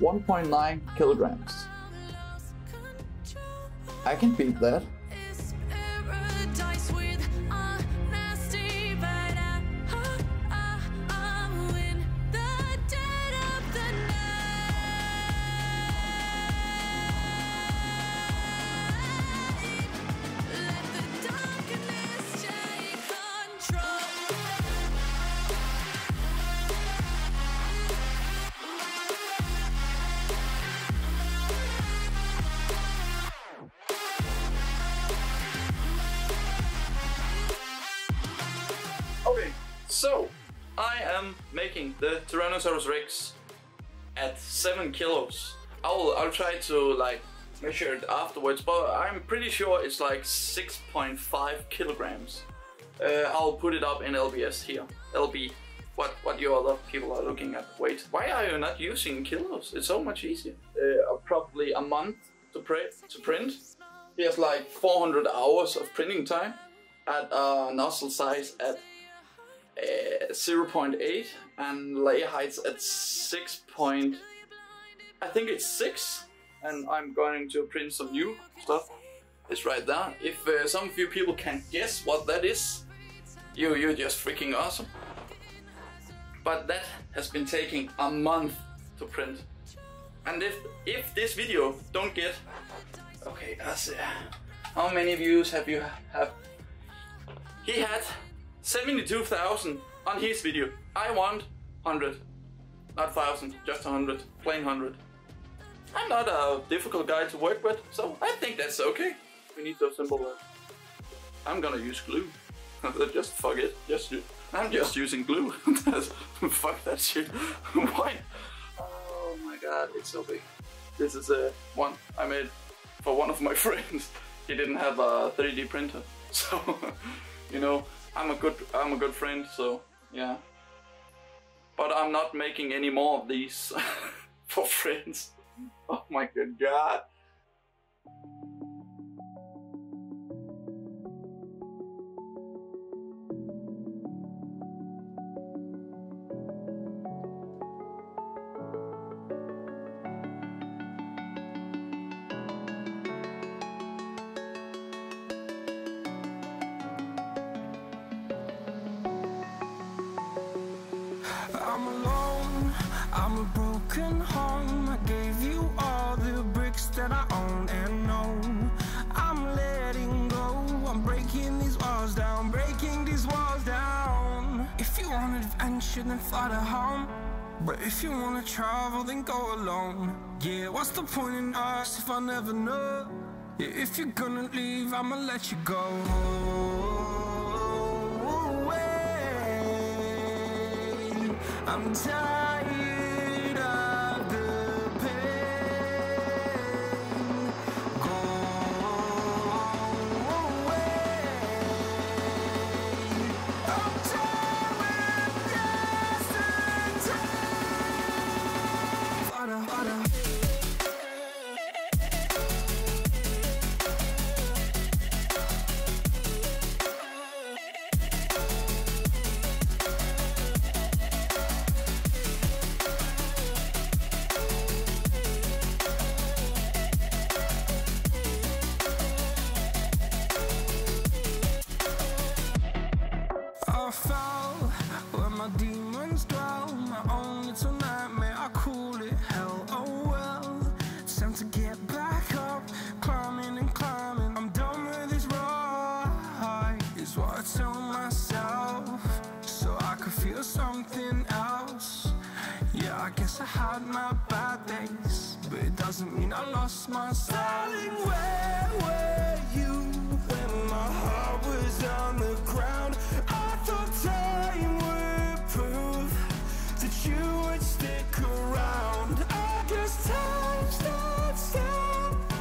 1.9 kilograms. I can beat that. So, I am making the Tyrannosaurus Rex at 7 kilos. I'll try to like measure it afterwards, but I'm pretty sure it's like 6.5 kilograms. I'll put it up in LBS here. LB, what you other people are looking at. Wait, why are you not using kilos? It's so much easier. Probably a month to print. Here's like 400 hours of printing time at a nozzle size at 0.8 and layer heights at 6, and I'm going to print some new stuff. It's right there. If some of you people can guess what that is, you're just freaking awesome. But that has been taking a month to print, and if this video don't get okay, how many views have he had? 72,000 on his video. I want 100, not 1,000, just 100, plain 100. I'm not a difficult guy to work with, so I think that's okay. We need those simple words. I'm gonna use glue. Just fuck it. I'm just using glue. Fuck that shit. Why? Oh my god, it's so big. This is one I made for one of my friends. He didn't have a 3D printer, so you know. I'm a good friend, so yeah. But I'm not making any more of these for friends. Oh my good god. I'm alone, I'm a broken home. I gave you all the bricks that I own and know. I'm letting go, I'm breaking these walls down, breaking these walls down. If you want adventure, then fly to home. But if you want to travel, then go alone. Yeah, what's the point in us if I never know? Yeah, if you're gonna leave, I'ma let you go. I'm tired of the pain. Go away. I'm tired of destiny. I had my bad days, but it doesn't mean I lost my styling. Where were you when my heart was on the ground? I thought time would prove that you would stick around. I guess time's not stopped,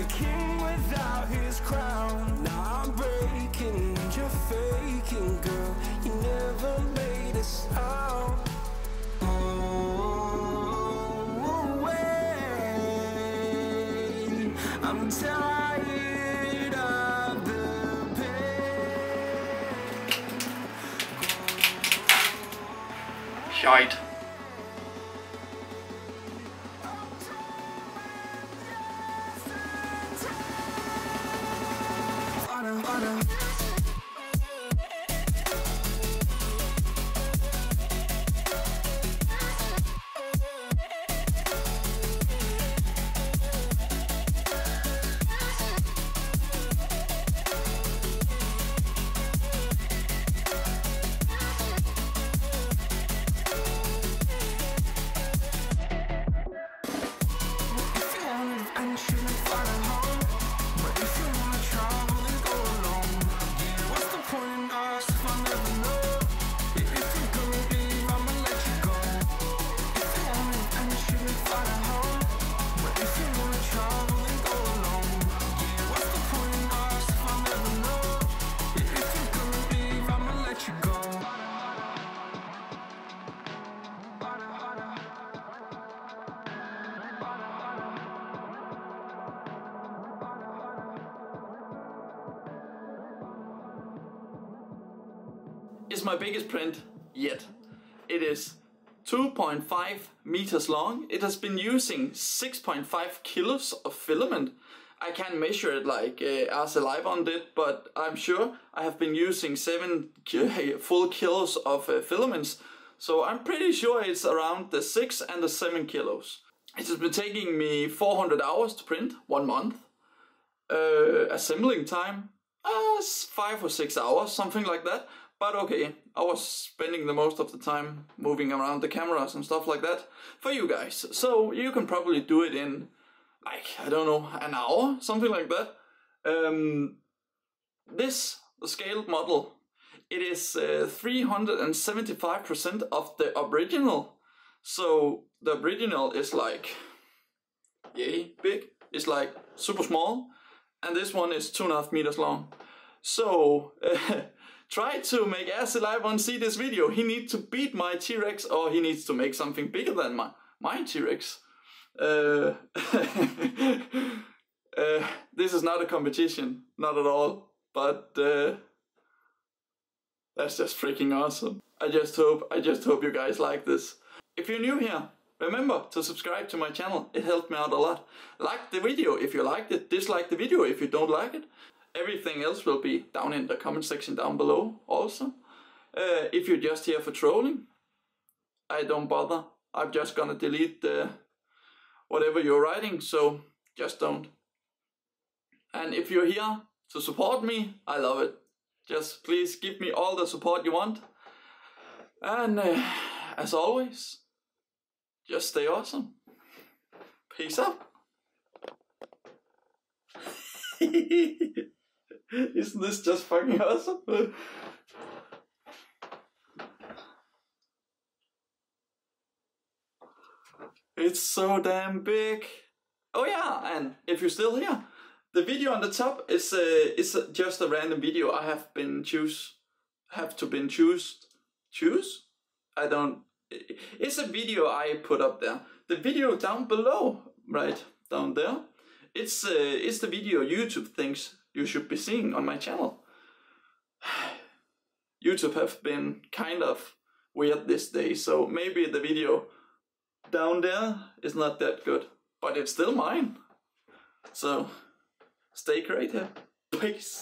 a king without his crown. Now I'm breaking your guide. Is my biggest print yet. It is 2.5 meters long. It has been using 6.5 kilos of filament. I can't measure it like AzzyLive1 did, but I'm sure I have been using 7 full kilos of filaments. So I'm pretty sure it's around the 6 and the 7 kilos. It has been taking me 400 hours to print, 1 month. Assembling time, 5 or 6 hours, something like that. But okay, I was spending the most of the time moving around the cameras and stuff like that for you guys. So you can probably do it in, like, I don't know, an hour, something like that. This, the scaled model, it is 375% of the original. So the original is like, yay, big. It's like super small. And this one is 2.5 meters long. So... Try to make AzzyLive1 see this video. He needs to beat my T-Rex, or he needs to make something bigger than my T-Rex. This is not a competition, not at all, but that's just freaking awesome. I just hope you guys like this. If you're new here, remember to subscribe to my channel. It helped me out a lot. Like the video if you liked it, dislike the video if you don't like it. Everything else will be down in the comment section down below also. If you're just here for trolling, I don't bother. I'm just gonna delete whatever you're writing, so just don't. And if you're here to support me, I love it. Just please give me all the support you want. And as always, just stay awesome. Peace out. Isn't this just fucking awesome? It's so damn big. Oh yeah, and if you're still here, the video on the top is just a random video I have been choose. I don't. It's a video I put up there. The video down below, right down there. It's the video YouTube thinks you should be seeing on my channel. YouTube have been kind of weird this day, so maybe the video down there is not that good, but it's still mine. So stay creative. Peace.